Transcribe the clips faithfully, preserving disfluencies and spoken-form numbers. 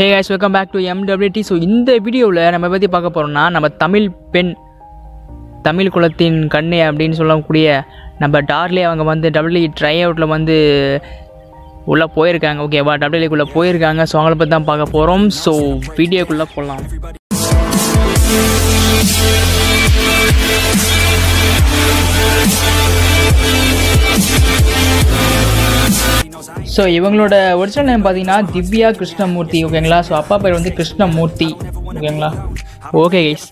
Hey guys, welcome back to M W T. So in the video la nama patti paakaporona nama Tamil pen Tamil kulathin kanne appdin sollakudiya nama Darle avanga vandu W W E tryout la vandu உள்ள போய் இருக்காங்க. Okay வா W W E குள்ள போய் இருக்காங்க. So அவங்கள பத்தி தான் பார்க்க போறோம். சோ வீடியோக்குள்ள போலாம். So, இவங்களோட ஒரிஜினல் நேம் பார்த்தீங்கன்னா திவ்யா கிருஷ்ணமூர்த்தி ஓகேங்களா. ஸோ அப்பா பேர் வந்து கிருஷ்ணமூர்த்தி ஓகேங்களா. Okay guys,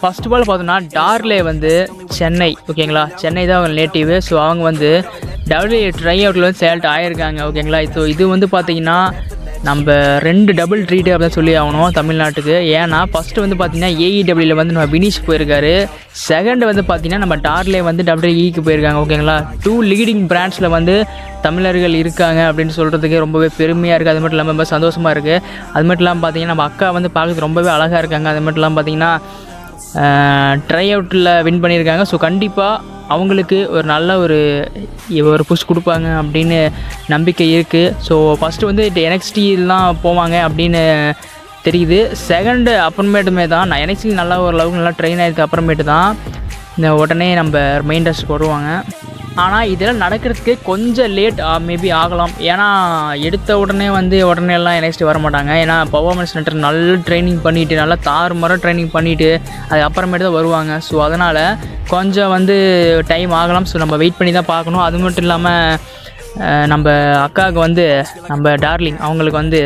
first of all பார்த்தோன்னா டார்லே வந்து சென்னை ஓகேங்களா. சென்னை தான் அவங்க நேட்டிவ். ஸோ அவங்க வந்து டபுள்யூ ட்ரை அவுட்டில் வந்து செலக்ட் ஆகியிருக்காங்க ஓகேங்களா. ஸோ இது வந்து பார்த்தீங்கன்னா நம்ம ரெண்டு டபுள் ட்ரீட்டு அப்படின்னு சொல்லி ஆகணும் தமிழ்நாட்டுக்கு. ஏன்னா ஃபஸ்ட்டு வந்து பார்த்தீங்கன்னா A E W வந்து நம்ம வினிஷ் போயிருக்காரு. செகண்ட் வந்து பார்த்தீங்கன்னா நம்ம டார்லே வந்து W W E போயிருக்காங்க ஓகேங்களா. டூ லீடிங் பிராண்ட்ஸில் வந்து தமிழர்கள் இருக்காங்க அப்படின்னு சொல்கிறதுக்கு ரொம்பவே பெருமையாக இருக்குது. அது மட்டும் இல்லாமல் ரொம்ப சந்தோஷமாக இருக்குது. அது மட்டும் இல்லாமல் பார்த்தீங்கன்னா நம்ம அக்கா வந்து பார்க்குறதுக்கு ரொம்பவே அழகாக இருக்காங்க. அது மட்டும் இல்லாமல் பார்த்தீங்கன்னா ட்ரை அவுட்டில் வின் பண்ணியிருக்காங்க. ஸோ கண்டிப்பாக அவங்களுக்கு ஒரு நல்ல ஒரு ஒரு புஷ் கொடுப்பாங்க அப்படின்னு நம்பிக்கை இருக்குது. ஸோ ஃபஸ்ட்டு வந்து என்எக்ஸ்டிலாம் போவாங்க அப்படின்னு தெரியுது. செகண்டு அப்புறமேட்டுமே தான் நான் என்எக்ஸ்டி நல்லா ஓரளவுக்கு நல்லா ட்ரெயின் ஆகிருக்கு. அப்புறமேட்டு தான் இந்த உடனே நம்ம மெயின் டாஸ்க்கு வருவாங்க. ஆனால் இதெல்லாம் நடக்கிறதுக்கு கொஞ்சம் லேட் மேபி ஆகலாம். ஏன்னா எடுத்த உடனே வந்து உடனே எல்லாம் என்எக்ஸ்டி வர மாட்டாங்க. ஏன்னா பர்ஃபார்மன்ஸ் சென்டர் நல்லா ட்ரைனிங் பண்ணிவிட்டு நல்லா தாறுமாறாக ட்ரைனிங் பண்ணிவிட்டு அதுக்கப்புறமேட்டு தான் வருவாங்க. ஸோ அதனால் கொஞ்சம் வந்து டைம் ஆகலாம். ஸோ நம்ம வெயிட் பண்ணி தான் பார்க்கணும். அது மட்டும் இல்லாமல் நம்ம அக்காவுக்கு வந்து நம்ம டார்லிங் அவங்களுக்கு வந்து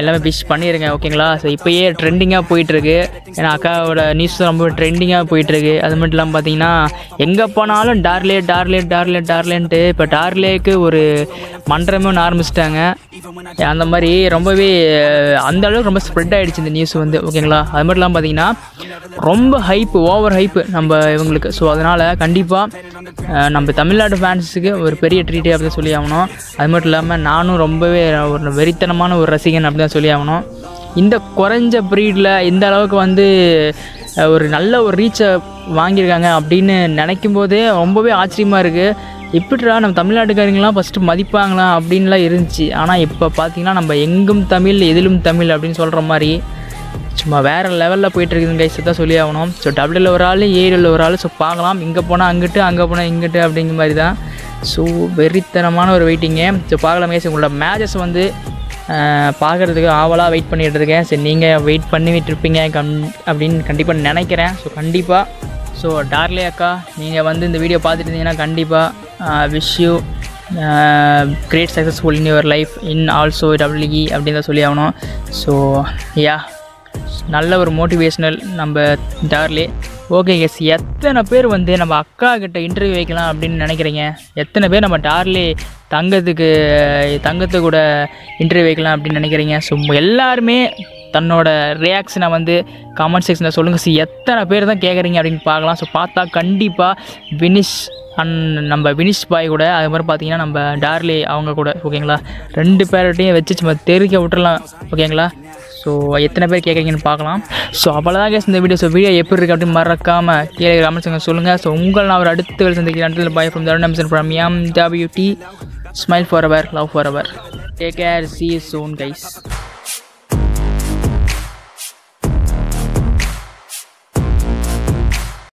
எல்லாமே விஷ் பண்ணியிருக்கேன் ஓகேங்களா. ஸோ இப்போயே ட்ரெண்டிங்காக போயிட்டுருக்கு. ஏன்னா அக்காவோட நியூஸ் ரொம்ப ட்ரெண்டிங்காக போயிட்டுருக்கு. அது மட்டும் இல்லாமல் பார்த்தீங்கன்னா எங்கே போனாலும் டார்லே டார்லே டார்லே டார்லேன்ட்டு இப்போ டார்லேக்கு ஒரு மன்றமே ஒன்று ஆரம்பிச்சிட்டாங்க. அந்த மாதிரி ரொம்பவே அந்தளவுக்கு ரொம்ப ஸ்ப்ரெட் ஆகிடுச்சு இந்த நியூஸ் வந்து ஓகேங்களா. அது மட்டும் இல்லாமல் பார்த்தீங்கன்னா ரொம்ப ஹைப்பு ஓவர் ஹைப்பு நம்ம இவங்களுக்கு. ஸோ அதனால் கண்டிப்பாக நம்ம தமிழ்நாடு ஃபேன்ஸுக்கு ஒரு பெரிய ட்ரீட்டே அப்படின்னு சொல்லி ஆகணும். அது மட்டும் இல்லாமல் நானும் ரொம்பவே ஒரு வெறித்தனமான ஒரு ரசிகன் அப்படி தான் சொல்லி ஆகணும். இந்த குறைஞ்ச ப்ரீடில் இந்த அளவுக்கு வந்து ஒரு நல்ல ஒரு ரீச்சை வாங்கியிருக்காங்க அப்படின்னு நினைக்கும் போதே ரொம்பவே ஆச்சரியமாக இருக்குது. எப்படிடா நம்ம தமிழ்நாட்டுக்காரங்களாம் ஃபஸ்ட்டு மதிப்பாங்களாம் அப்படின்லாம் இருந்துச்சு. ஆனால் இப்போ பார்த்திங்கன்னா நம்ம எங்கும் தமிழ் எதிலும் தமிழ் அப்படின்னு சொல்கிற மாதிரி சும்மா வேறு லெவலில் போயிட்டுருக்குதுங்க கைஸ் தான் சொல்லி ஆகணும். ஸோ டபுள்யூல ஒரு ஆள் ஏரியில் ஒரு ஆள். ஸோ பார்க்கலாம் இங்கே போனால் அங்கிட்டு அங்கே போனால் இங்கிட்டு அப்படிங்கிற மாதிரி தான். ஸோ வெறித்தனமான ஒரு வெயிட்டிங்கு. ஸோ பார்க்கலாம் கைஸ், உங்களோட மேட்சஸ் வந்து பார்க்குறதுக்கு ஆவலாக வெயிட் பண்ணிகிட்டு இருக்கேன். சரி நீங்கள் வெயிட் பண்ணிவிட்டு இருப்பீங்க கண் அப்படின்னு கண்டிப்பாக நினைக்கிறேன். ஸோ கண்டிப்பாக ஸோ டார்லே அக்கா நீங்கள் வந்து இந்த வீடியோ பார்த்துட்டு இருந்தீங்கன்னா கண்டிப்பாக wish you great successful in your life in also டபிள்யூஇ அப்படின்னு தான் சொல்லி ஆகணும். ஸோ யா நல்ல ஒரு மோட்டிவேஷ்னல் நம்ம டார்லே. ஓகே எஸ், எத்தனை பேர் வந்து நம்ம அக்கா கிட்ட இன்டர்வியூ வைக்கலாம் அப்படின்னு நினைக்கிறீங்க? எத்தனை பேர் நம்ம டார்லே தங்கத்துக்கு தங்கத்து கூட இன்டர்வியூ வைக்கலாம் அப்படின்னு நினைக்கிறீங்க? ஸோ எல்லாருமே தன்னோட ரியாக்ஷனை வந்து கமெண்ட் செக்ஷனில் சொல்லுங்கள். ஸோ எத்தனை பேர் தான் கேட்குறீங்க அப்படின்னு பார்க்கலாம். ஸோ பார்த்தா கண்டிப்பாக வினிஷ் அண்ட் நம்ம வினிஷ் பாய் கூட அது மாதிரி பார்த்தீங்கன்னா நம்ம டார்லே அவங்க கூட ஓகேங்களா ரெண்டு பேர்கிட்டையும் வச்சு நம்ம தெரிக்க விட்டுடலாம் ஓகேங்களா. ஸோ எத்தனை பேர் கேட்குறீங்கன்னு பார்க்கலாம். ஸோ அவ்வளோதான் கேஸ் இந்த வீடியோ. ஸோ வீடியோ எப்படி இருக்குது அப்படின்னு மறக்காமல் கீழே கமெண்ட்ஸ் சொல்லுங்கள். ஸோ உங்கள் நான் ஒரு அடுத்த சந்திக்கிறேன். பாய் ஃப்ரம் தருணம்சன் from M W T. Smile for our, love for our, take care, see you soon guys.